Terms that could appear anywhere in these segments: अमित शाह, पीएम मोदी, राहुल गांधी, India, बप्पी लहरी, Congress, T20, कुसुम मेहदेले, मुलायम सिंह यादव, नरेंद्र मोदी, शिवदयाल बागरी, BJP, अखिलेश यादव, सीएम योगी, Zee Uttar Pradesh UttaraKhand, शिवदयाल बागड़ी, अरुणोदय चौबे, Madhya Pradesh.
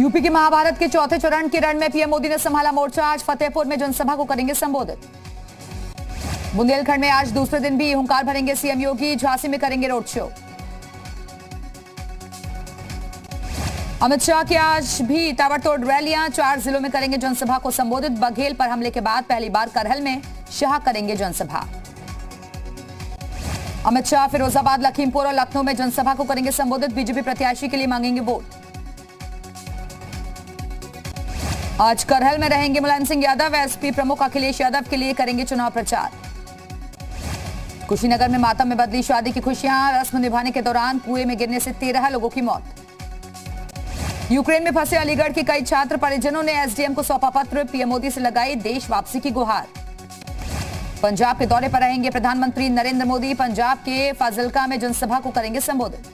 UP के महाभारत के चौथे चरण की रण में पीएम मोदी ने संभाला मोर्चा। आज फतेहपुर में जनसभा को करेंगे संबोधित। बुंदेलखंड में आज दूसरे दिन भी हुंकार भरेंगे सीएम योगी। झांसी में करेंगे रोड शो। अमित शाह की आज भी ताबड़तोड़ रैलियां। 4 जिलों में करेंगे जनसभा को संबोधित। बघेल पर हमले के बाद पहली बार करहल में शाह करेंगे जनसभा। अमित शाह फिरोजाबाद, लखीमपुर और लखनऊ में जनसभा को करेंगे संबोधित। बीजेपी प्रत्याशी के लिए मांगेंगे वोट। आज करहल में रहेंगे मुलायम सिंह यादव। एसपी प्रमुख अखिलेश यादव के लिए करेंगे चुनाव प्रचार। कुशीनगर में मातम में बदली शादी की खुशियां। रस्म निभाने के दौरान कुएं में गिरने से 13 लोगों की मौत। यूक्रेन में फंसे अलीगढ़ के कई छात्र परिजनों ने एसडीएम को सौंपा पत्र। पीएम मोदी से लगाई देश वापसी की गुहार। पंजाब के दौरे पर रहेंगे प्रधानमंत्री नरेंद्र मोदी। पंजाब के फाजिल्का में जनसभा को करेंगे संबोधित।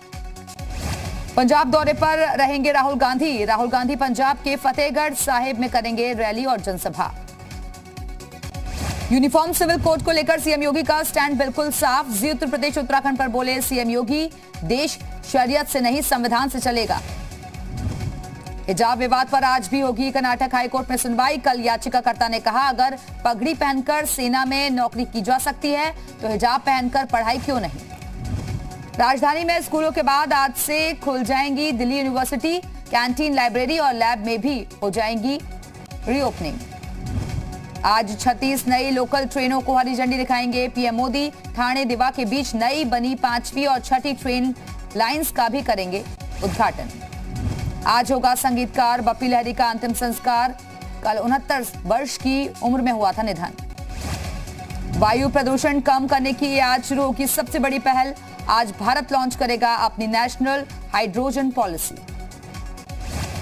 पंजाब दौरे पर रहेंगे राहुल गांधी। राहुल गांधी पंजाब के फतेहगढ़ साहिब में करेंगे रैली और जनसभा। यूनिफॉर्म सिविल कोड को लेकर सीएम योगी का स्टैंड बिल्कुल साफ। जी उत्तर प्रदेश उत्तराखंड पर बोले सीएम योगी, देश शरीयत से नहीं संविधान से चलेगा। हिजाब विवाद पर आज भी होगी कर्नाटक हाईकोर्ट में सुनवाई। कल याचिकाकर्ता ने कहा, अगर पगड़ी पहनकर सेना में नौकरी की जा सकती है तो हिजाब पहनकर पढ़ाई क्यों नहीं। राजधानी में स्कूलों के बाद आज से खुल जाएंगी दिल्ली यूनिवर्सिटी। कैंटीन, लाइब्रेरी और लैब में भी हो जाएंगी रीओपनिंग। आज 36 नई लोकल ट्रेनों को हरी झंडी दिखाएंगे पीएम मोदी। ठाणे दिवा के बीच नई बनी 5वीं और 6ठी ट्रेन लाइंस का भी करेंगे उद्घाटन। आज होगा संगीतकार बप्पी लहरी का अंतिम संस्कार। कल 69 वर्ष की उम्र में हुआ था निधन। वायु प्रदूषण कम करने की आज शुरू होगी सबसे बड़ी पहल। आज भारत लॉन्च करेगा अपनी नेशनल हाइड्रोजन पॉलिसी।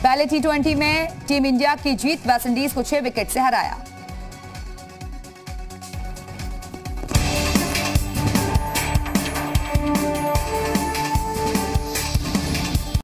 पहले T20 में टीम इंडिया की जीत, वेस्टइंडीज को 6 विकेट से हराया।